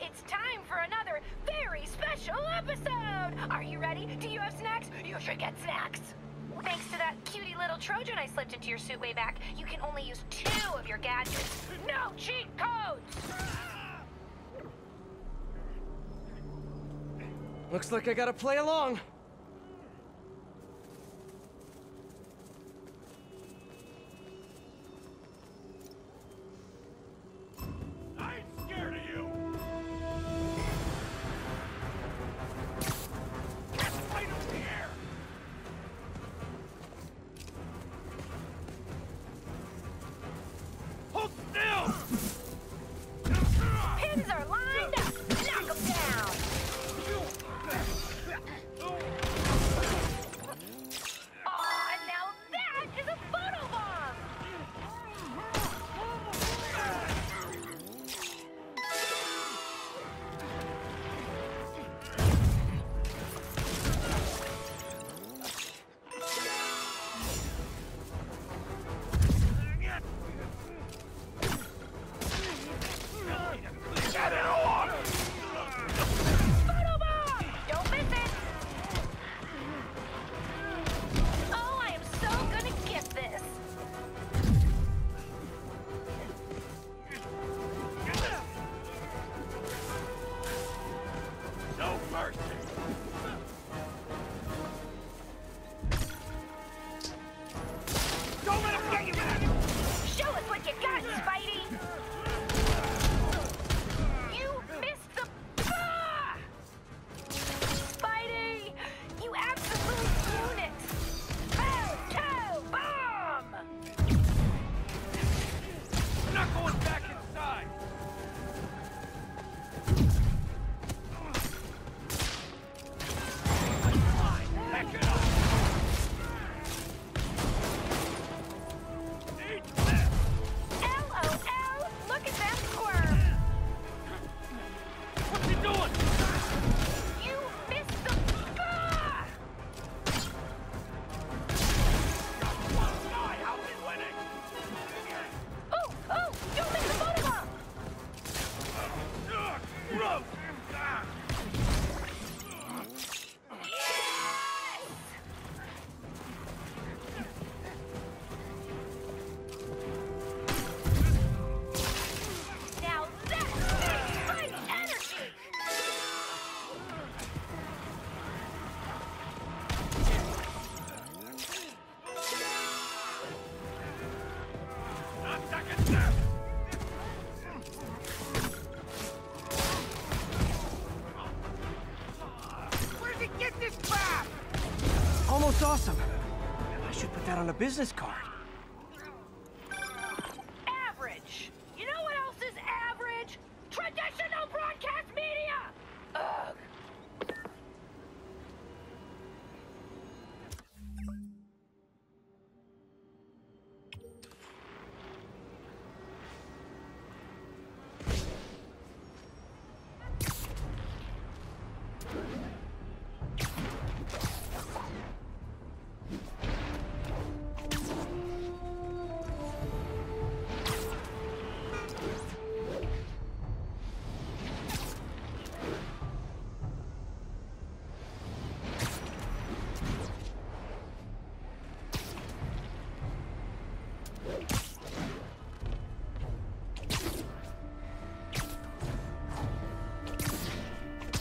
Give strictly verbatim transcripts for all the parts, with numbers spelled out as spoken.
it's time for another very special episode! Are you ready? Do you have snacks? You should get snacks! Thanks to that cutie little Trojan I slipped into your suit way back, you can only use two of your gadgets. No cheat codes! Looks like I gotta play along. Awesome. I should put that on a business card. Average. You know what else is average? Traditional broadcast media. Ugh.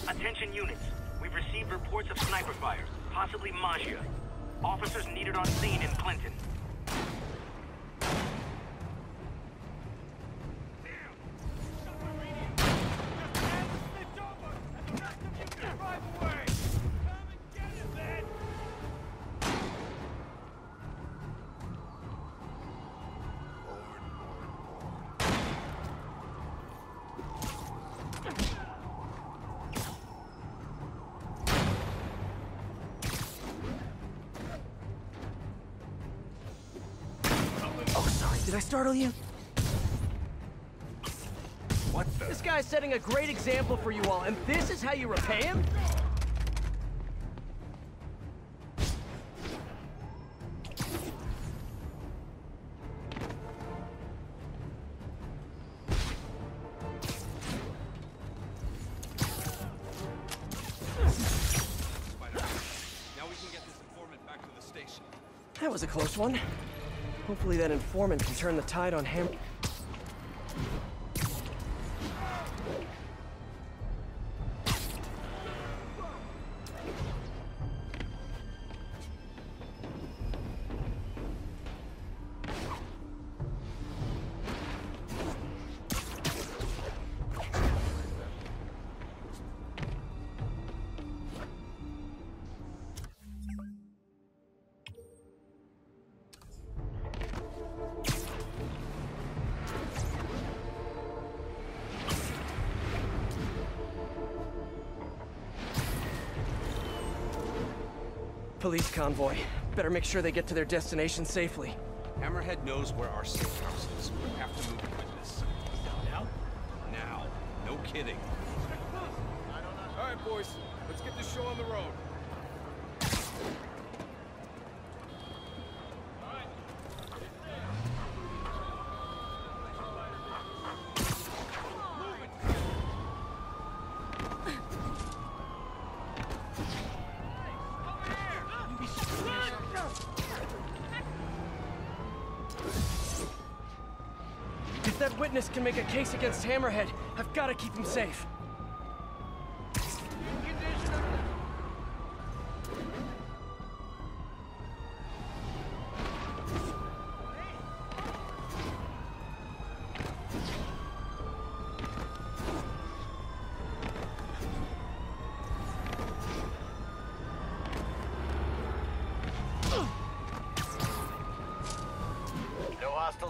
Attention units, we've received reports of sniper fire, possibly Maggia. Officers needed on scene in Clinton. Did I startle you? What the? This guy's setting a great example for you all, and this is how you repay him? That was a close one. Hopefully that informant can turn the tide on Hammer. Police convoy. Better make sure they get to their destination safely. Hammerhead knows where our safe house is. We have to move with this. Now? Now. No kidding. All right, boys. Let's get this show on the road. That witness can make a case against Hammerhead. I've got to keep him safe.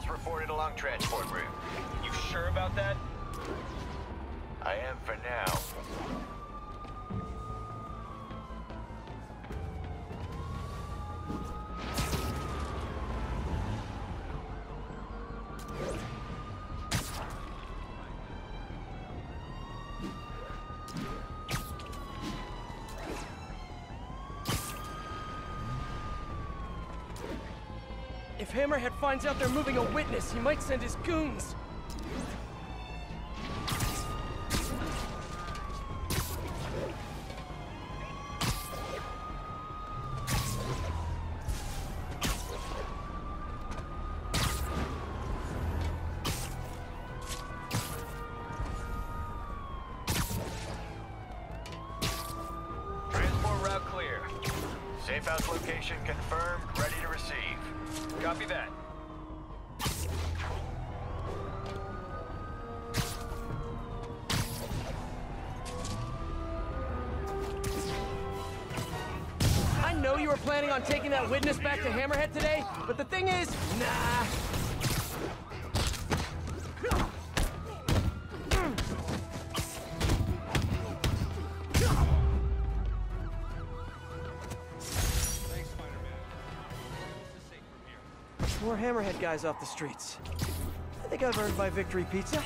Reported along transport route. You sure about that? I am for now. If Hammerhead finds out they're moving a witness, he might send his goons. Transport route clear. Safe house location confirmed, ready to receive. Copy that. I know you were planning on taking that witness back to Hammerhead today, but the thing is, nah. More Hammerhead guys off the streets. I think I've earned my victory pizza.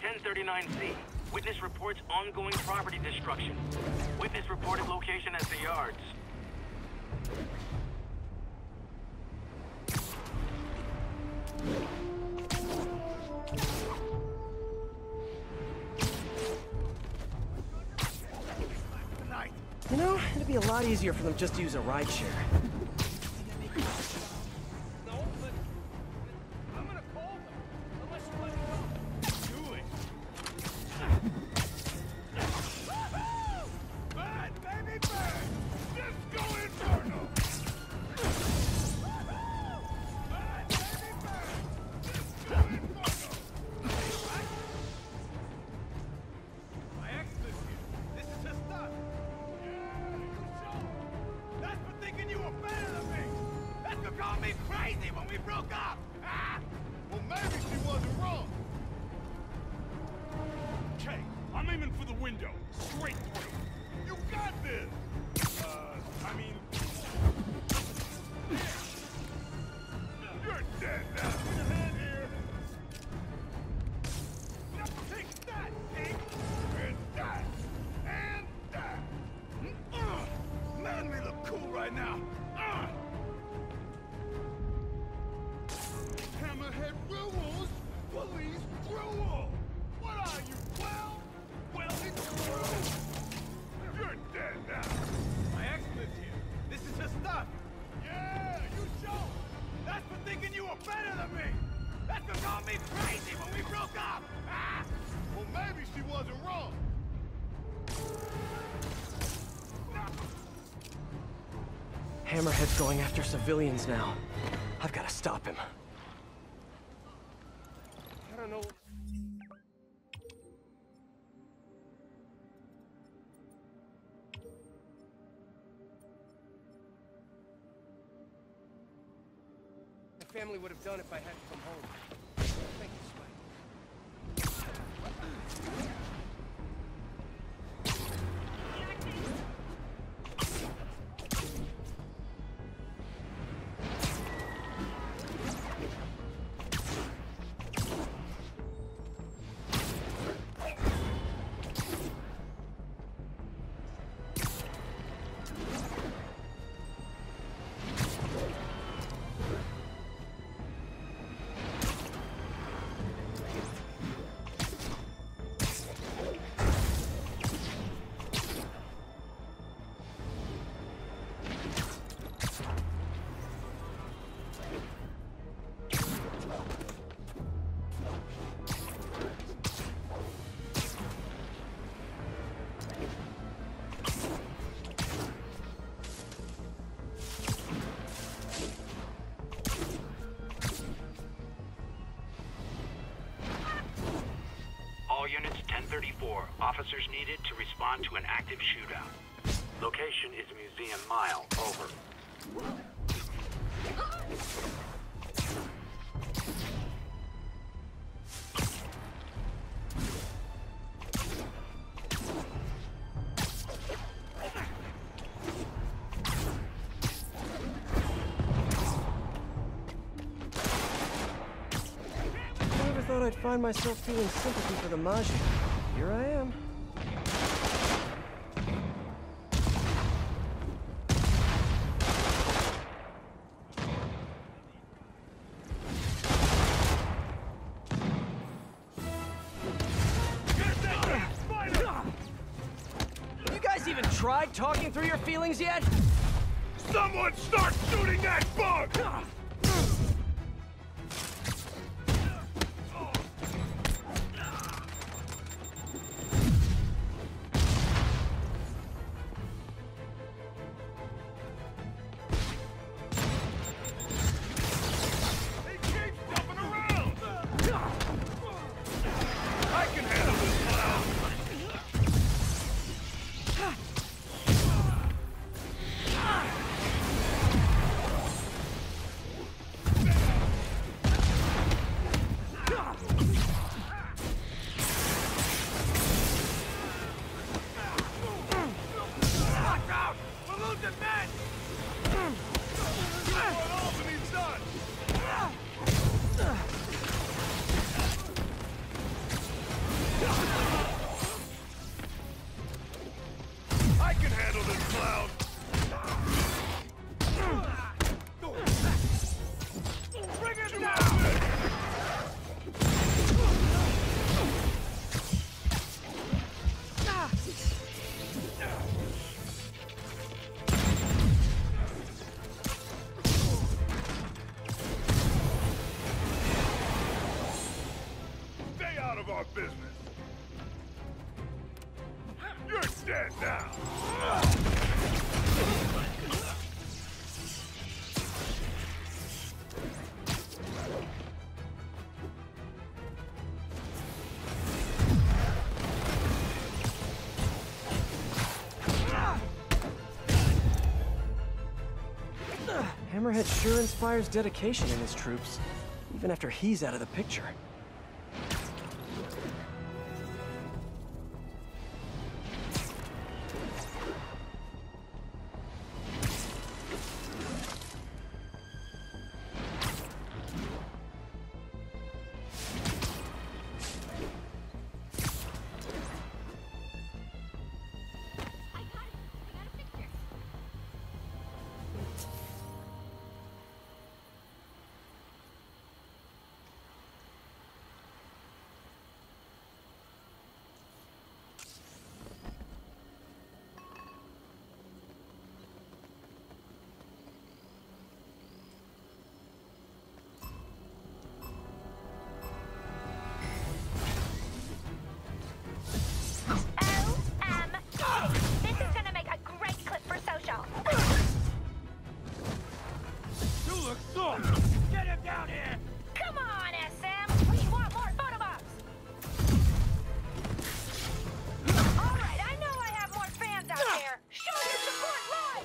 ten thirty-nine C. Witness reports ongoing property destruction. Witness reported location at the yards. You know, it'd be a lot easier for them just to use a rideshare. Take that, Nick! right now. Ah! Hammerhead rules, police rule. What are you, well? Well, it's true. You're dead now. My expert's here. This is her stuff. Yeah, you show. That's for thinking you were better than me. That's for calling me crazy when we broke up. Ah! Well, maybe she wasn't wrong. Hammerhead's going after civilians now. I've got to stop him. I don't know. My family would have done if I hadn't come home. Thank you, Spider. thirty-four. Officers needed to respond to an active shootout. Location is Museum Mile. Over. I'd find myself feeling sympathy for the Maggia. Here I am. You guys even tried talking through your feelings yet? Someone start shooting that bug! Hammerhead sure inspires dedication in his troops, even after he's out of the picture.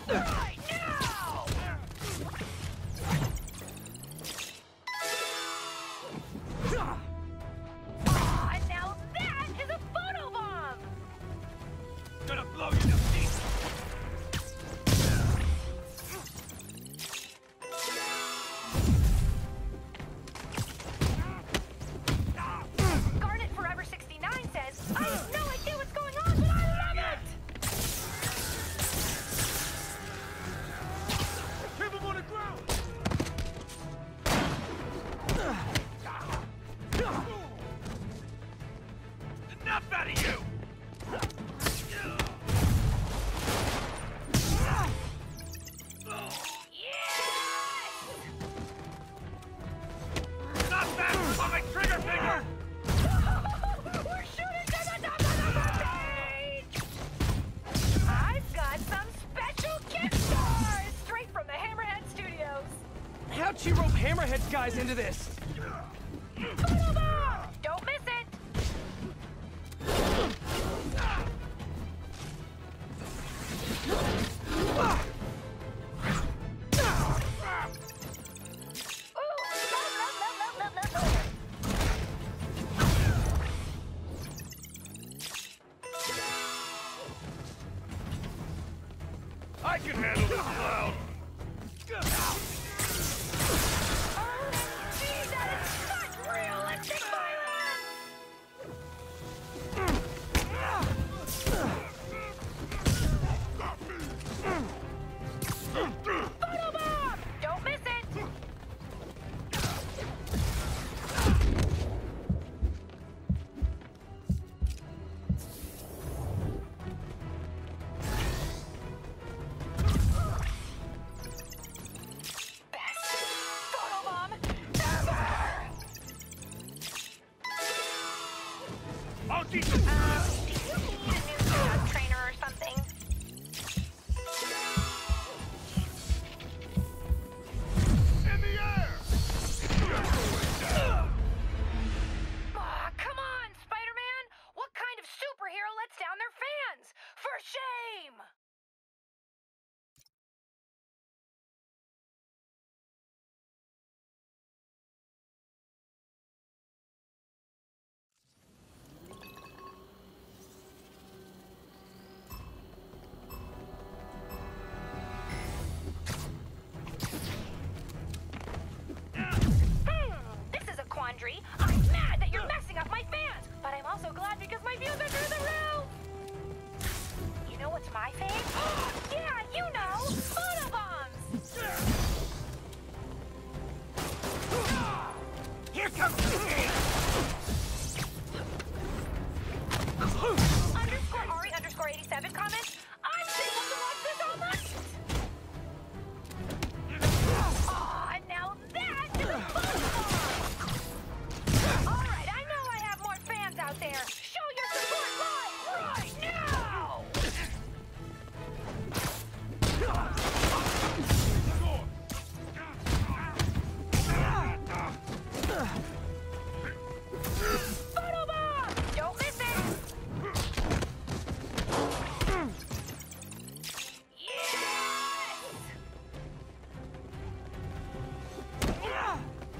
Right now! And now that is a photo bomb! Gonna blow you to pieces! Garnet Forever sixty-nine says, I have no idea what's going on, but I love it! Enough out of you! Yes! Not that on my trigger finger! We're shooting to the top of the page! I've got some special gift stars straight from the Hammerhead Studios. How'd she rope Hammerhead guys into this? Photo bomb! Don't miss it! Ooh, love, love, love, love, love, love. I can handle this clown! Oh, geez, that is such realistic violence! Photo bomb! Don't miss it! Best photo bomb ever! I'll teach you! Um, do you need a new dog trainer or something? In the air! Aw, come on, Spider-Man! What kind of superhero lets down their fans? For shame! Hmm, this is a quandary. I'm mad that you're messing up my fans, but I'm also glad because my views are through the roof! You know what's my fave? Yeah, you know! Photo bombs! Here comes the Underscore Ari underscore eighty-seven comments. I'm single to watch this all night! Aw, and now that is a photo bomb! Alright, I know I have more fans out there. Show your support live right now! Photo bomb! Don't miss it! Yes!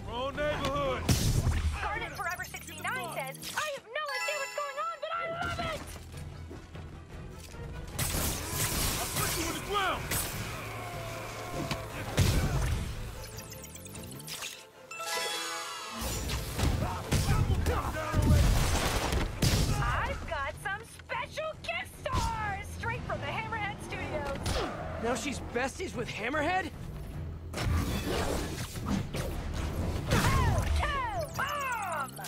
Wrong neighborhood! Garnet Forever sixty-nine says, I have no idea what's going on, but I love it! I'll put you in the ground! I've got some special gift stars straight from the Hammerhead Studios. Now she's besties with Hammerhead? Photo bomb!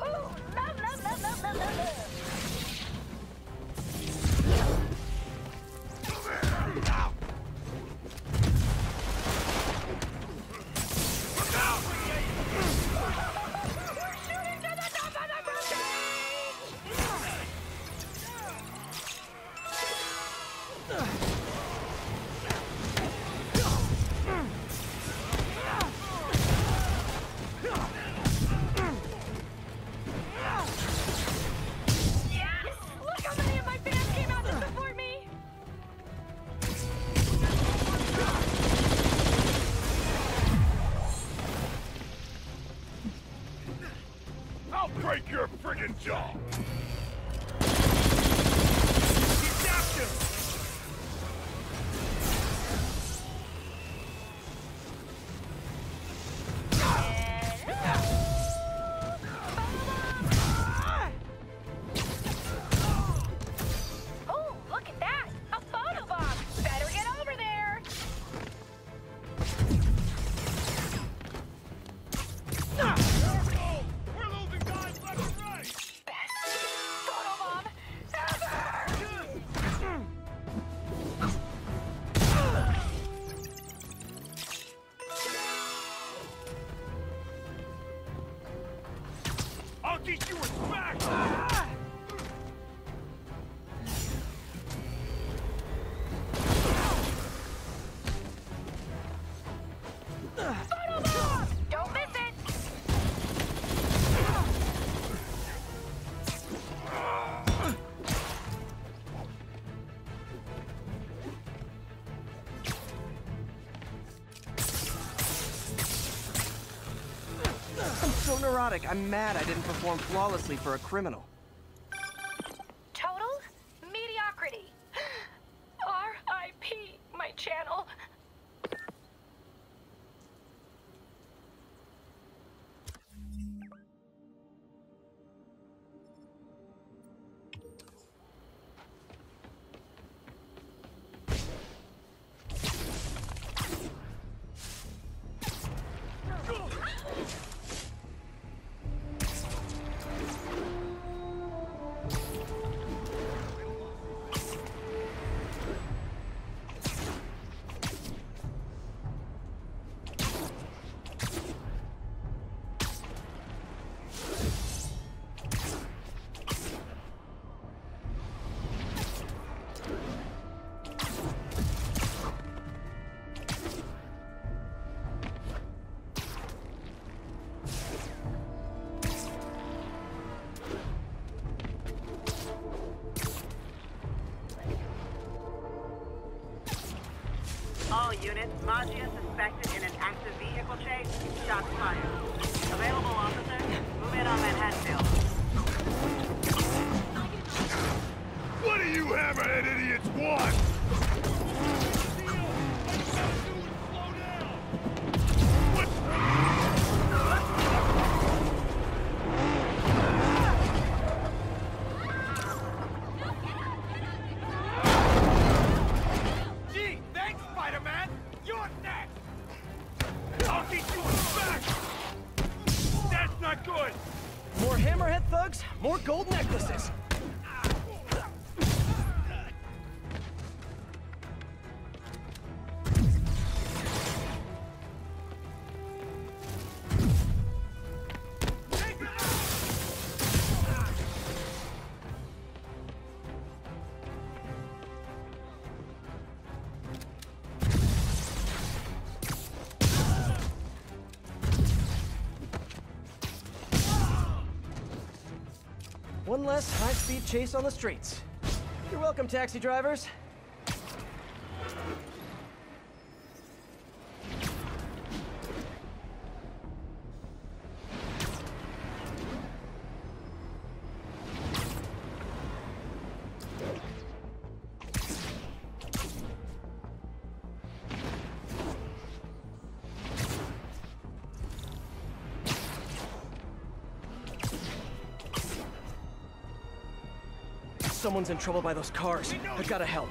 Ooh, love, love, love, love, love, love. We're shooting to the top of the building! Yes! Look how many of my fans job. I'm mad I didn't perform flawlessly for a criminal. Total mediocrity. R I P my channel. Units, Maggia suspected in an active vehicle chase, shots fired. Available officers, move in on Manhattanville. What do you hammerhead idiots want? One less high-speed chase on the streets. You're welcome, taxi drivers. Someone's in trouble by those cars. I gotta help.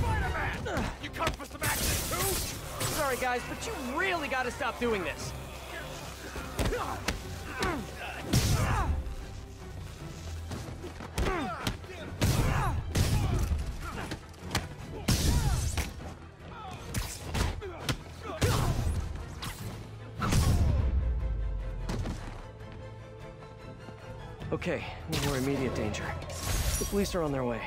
Spider-Man! You come for some action too? Sorry guys, but you really gotta stop doing this. Okay, no more immediate danger. The police are on their way.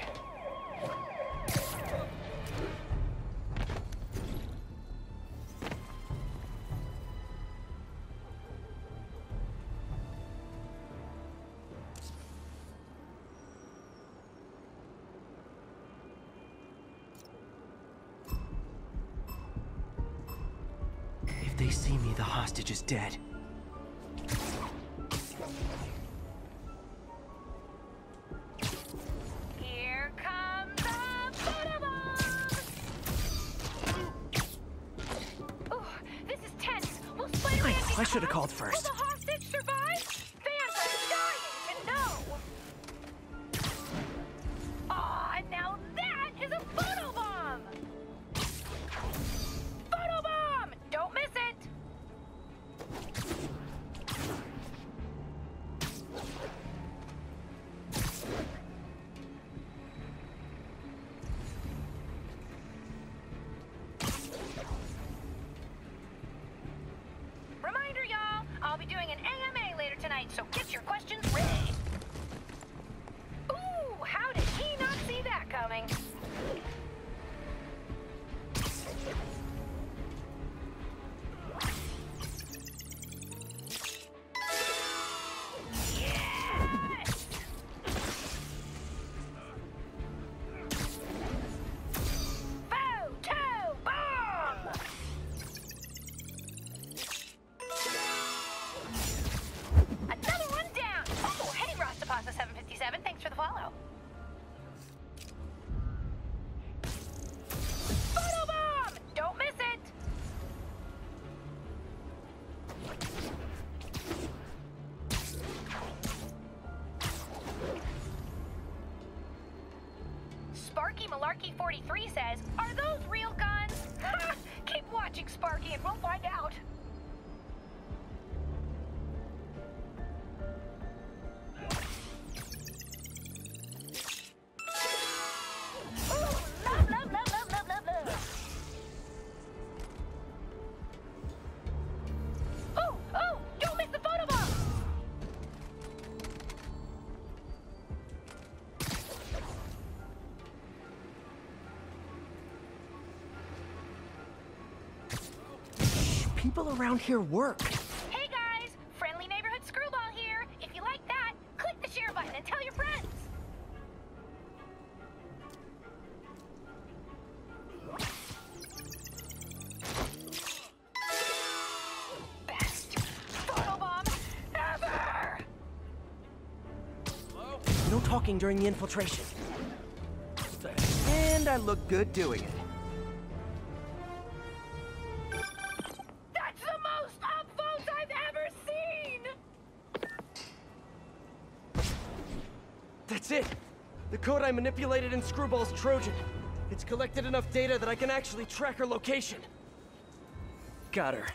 If they see me, the hostage is dead. I should have called first. Will the hostage survive? Fans are dying to know. Aw, now that is a photo bomb! Photo bomb! Don't miss it! I'll be doing an A M A later tonight, so get your questions ready. Ooh, how did he not see that coming? Malarkey forty-three says, are those real guns? Ha! Keep watching, Sparky, and we'll find out. Ooh, love, love, love, love, love, love, love. Ooh, ooh, don't miss the photo bomb! People around here work. Hey guys, friendly neighborhood Screwball here. If you like that, click the share button and tell your friends. Best photobomb ever! Hello? No talking during the infiltration. And I look good doing it. That's it! The code I manipulated in Screwball's Trojan. It's collected enough data that I can actually track her location. Got her.